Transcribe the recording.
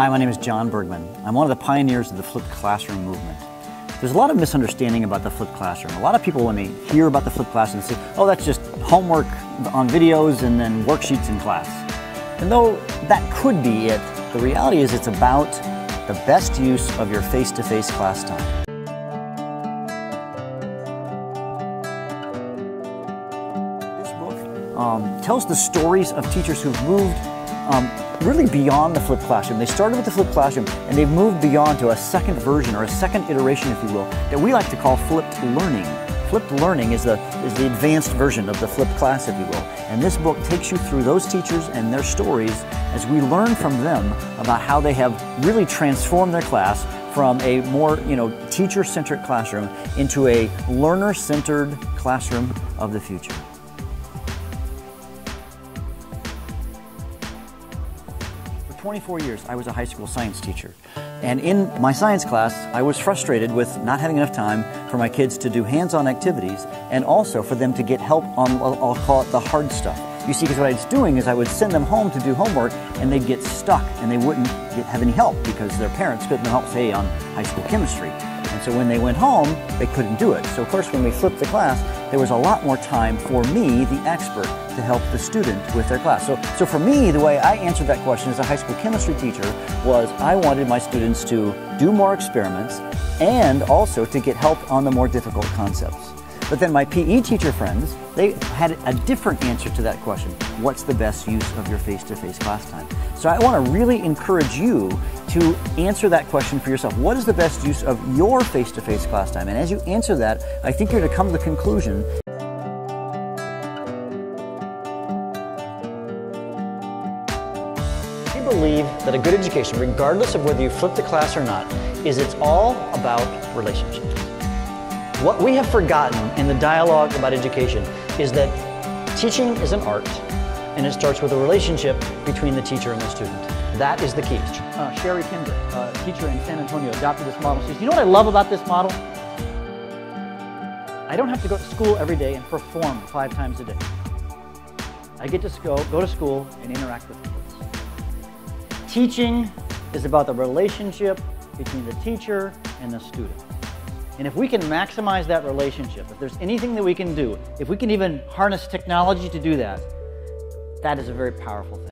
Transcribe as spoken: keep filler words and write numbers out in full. Hi, my name is Jonathan Bergmann. I'm one of the pioneers of the flipped classroom movement. There's a lot of misunderstanding about the flipped classroom. A lot of people, when they hear about the flipped classroom, say, oh, that's just homework on videos and then worksheets in class. And though that could be it, the reality is it's about the best use of your face-to-face class time. This book um, tells the stories of teachers who've moved um, really beyond the flipped classroom. They started with the flipped classroom and they've moved beyond to a second version or a second iteration, if you will, that we like to call flipped learning. Flipped learning is the, is the advanced version of the flipped class, if you will. And this book takes you through those teachers and their stories as we learn from them about how they have really transformed their class from a more, you know, teacher-centric classroom into a learner-centered classroom of the future. twenty-four years, I was a high school science teacher. And in my science class, I was frustrated with not having enough time for my kids to do hands-on activities and also for them to get help on, I'll call it the hard stuff. You see, because what I was doing is I would send them home to do homework and they'd get stuck and they wouldn't get, have any help because their parents couldn't help, say, on high school chemistry. And so when they went home, they couldn't do it. So of course, when we flipped the class, there was a lot more time for me, the expert, to help the student with their class. So, so for me, the way I answered that question as a high school chemistry teacher was I wanted my students to do more experiments and also to get help on the more difficult concepts. But then my P E teacher friends, they had a different answer to that question. What's the best use of your face-to-face class time? So I want to really encourage you to answer that question for yourself. What is the best use of your face-to-face class time? And as you answer that, I think you're going to come to the conclusion we believe that a good education, regardless of whether you flip the class or not, is it's all about relationships. What we have forgotten in the dialogue about education is that teaching is an art, and it starts with a relationship between the teacher and the student. That is the key. Uh, Sherry Kinder, a teacher in San Antonio, adopted this model. She says, you know what I love about this model? I don't have to go to school every day and perform five times a day. I get to go, go to school and interact with kids. Teaching is about the relationship between the teacher and the student. And if we can maximize that relationship, if there's anything that we can do, if we can even harness technology to do that, that is a very powerful thing.